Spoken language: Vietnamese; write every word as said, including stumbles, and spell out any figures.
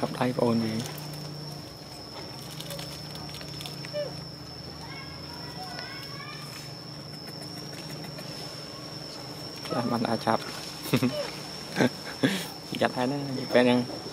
học live on gì làm ăn à chập giặt hai đấy bên em